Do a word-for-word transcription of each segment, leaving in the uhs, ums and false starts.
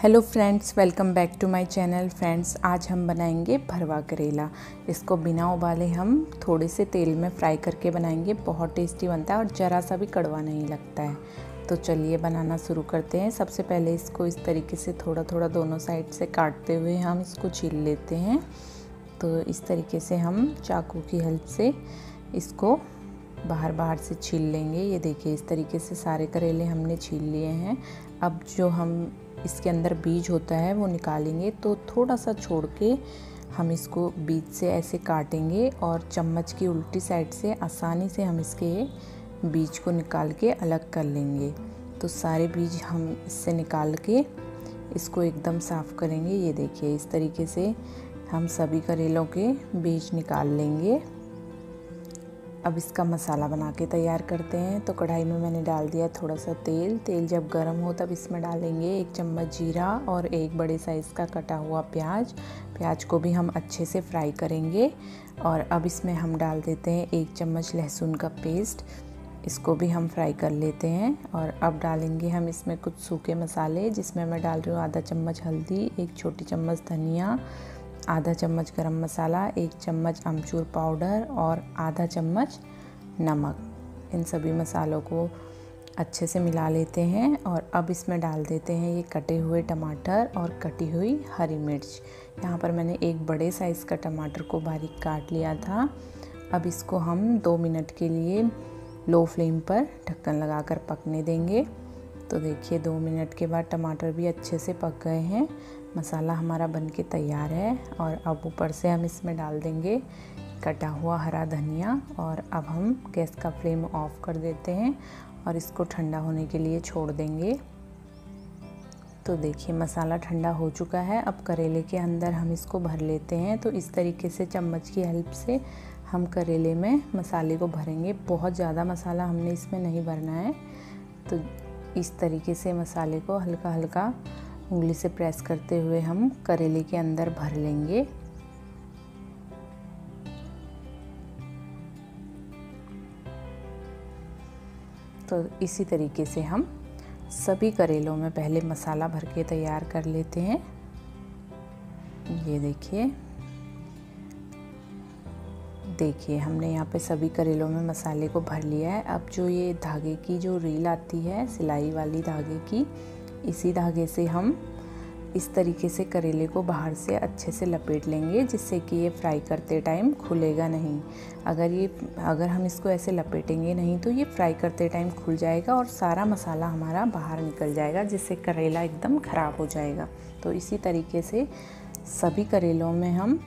Hello friends, welcome back to my channel. Friends, आज हम बनाएंगे भरवा करेला। इसको बिना उबाले हम थोड़े से तेल में फ्राई करके बनाएंगे। बहुत टेस्टी बनता है और ज़रा सा भी कड़वा नहीं लगता है। तो चलिए बनाना शुरू करते हैं। सबसे पहले इसको इस तरीके से थोड़ा थोड़ा दोनों साइड से काटते हुए हम इसको छील लेते हैं। तो इस तरीके से हम चाकू की हेल्प से इसको बाहर बाहर से छील लेंगे। ये देखिए, इस तरीके से सारे करेले हमने छील लिए हैं। अब जो हम इसके अंदर बीज होता है वो निकालेंगे, तो थोड़ा सा छोड़ के हम इसको बीज से ऐसे काटेंगे और चम्मच की उल्टी साइड से आसानी से हम इसके बीज को निकाल के अलग कर लेंगे। तो सारे बीज हम इससे निकाल के इसको एकदम साफ़ करेंगे। ये देखिए, इस तरीके से हम सभी करेलों के बीज निकाल लेंगे। अब इसका मसाला बना के तैयार करते हैं। तो कढ़ाई में मैंने डाल दिया थोड़ा सा तेल। तेल जब गर्म हो तब इसमें डालेंगे एक चम्मच जीरा और एक बड़े साइज़ का कटा हुआ प्याज। प्याज को भी हम अच्छे से फ्राई करेंगे। और अब इसमें हम डाल देते हैं एक चम्मच लहसुन का पेस्ट। इसको भी हम फ्राई कर लेते हैं। और अब डालेंगे हम इसमें कुछ सूखे मसाले, जिसमें मैं डाल रही हूँ आधा चम्मच हल्दी, एक छोटी चम्मच धनिया, आधा चम्मच गरम मसाला, एक चम्मच अमचूर पाउडर और आधा चम्मच नमक। इन सभी मसालों को अच्छे से मिला लेते हैं। और अब इसमें डाल देते हैं ये कटे हुए टमाटर और कटी हुई हरी मिर्च। यहाँ पर मैंने एक बड़े साइज़ का टमाटर को बारीक काट लिया था। अब इसको हम दो मिनट के लिए लो फ्लेम पर ढक्कन लगाकर पकने देंगे। तो देखिए, दो मिनट के बाद टमाटर भी अच्छे से पक गए हैं। मसाला हमारा बनके तैयार है। और अब ऊपर से हम इसमें डाल देंगे कटा हुआ हरा धनिया। और अब हम गैस का फ्लेम ऑफ कर देते हैं और इसको ठंडा होने के लिए छोड़ देंगे। तो देखिए, मसाला ठंडा हो चुका है। अब करेले के अंदर हम इसको भर लेते हैं। तो इस तरीके से चम्मच की हेल्प से हम करेले में मसाले को भरेंगे। बहुत ज़्यादा मसाला हमने इसमें नहीं भरना है। तो इस तरीके से मसाले को हल्का हल्का उंगली से प्रेस करते हुए हम करेले के अंदर भर लेंगे। तो इसी तरीके से हम सभी करेलों में पहले मसाला भर के तैयार कर लेते हैं। ये देखिए देखिए हमने यहाँ पे सभी करेलों में मसाले को भर लिया है। अब जो ये धागे की जो रील आती है, सिलाई वाली धागे की, इसी धागे से हम इस तरीके से करेले को बाहर से अच्छे से लपेट लेंगे, जिससे कि ये फ्राई करते टाइम खुलेगा नहीं। अगर ये अगर हम इसको ऐसे लपेटेंगे नहीं तो ये फ्राई करते टाइम खुल जाएगा और सारा मसाला हमारा बाहर निकल जाएगा, जिससे करेला एकदम ख़राब हो जाएगा। तो इसी तरीके से सभी करेलों में हम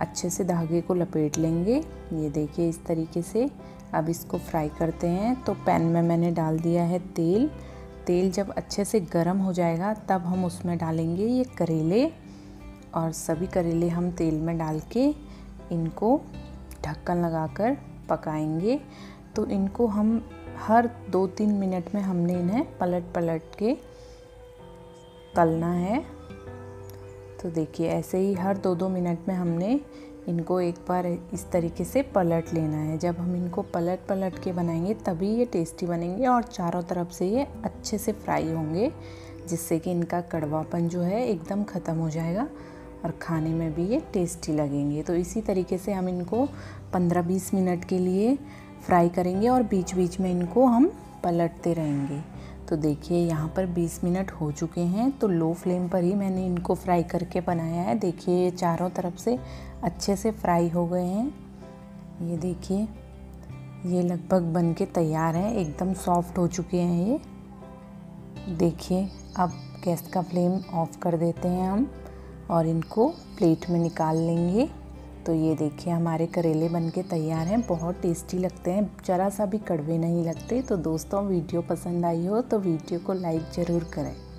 अच्छे से धागे को लपेट लेंगे। ये देखिए, इस तरीके से। अब इसको फ्राई करते हैं। तो पैन में मैंने डाल दिया है तेल। तेल जब अच्छे से गर्म हो जाएगा तब हम उसमें डालेंगे ये करेले। और सभी करेले हम तेल में डाल के इनको ढक्कन लगाकर पकाएंगे। तो इनको हम हर दो तीन मिनट में हमने इन्हें पलट पलट के तलना है। तो देखिए, ऐसे ही हर दो दो मिनट में हमने इनको एक बार इस तरीके से पलट लेना है। जब हम इनको पलट पलट के बनाएंगे तभी ये टेस्टी बनेंगे और चारों तरफ से ये अच्छे से फ्राई होंगे, जिससे कि इनका कड़वापन जो है एकदम ख़त्म हो जाएगा और खाने में भी ये टेस्टी लगेंगे। तो इसी तरीके से हम इनको पंद्रह बीस मिनट के लिए फ्राई करेंगे और बीच बीच में इनको हम पलटते रहेंगे। तो देखिए, यहाँ पर बीस मिनट हो चुके हैं। तो लो फ्लेम पर ही मैंने इनको फ्राई करके बनाया है। देखिए, ये चारों तरफ से अच्छे से फ्राई हो गए हैं। ये देखिए, ये लगभग बनके तैयार है। एकदम सॉफ्ट हो चुके हैं ये। देखिए, अब गैस का फ्लेम ऑफ कर देते हैं हम और इनको प्लेट में निकाल लेंगे। तो ये देखिए, हमारे करेले बनके तैयार हैं। बहुत टेस्टी लगते हैं, ज़रा सा भी कड़वे नहीं लगते। तो दोस्तों, वीडियो पसंद आई हो तो वीडियो को लाइक ज़रूर करें।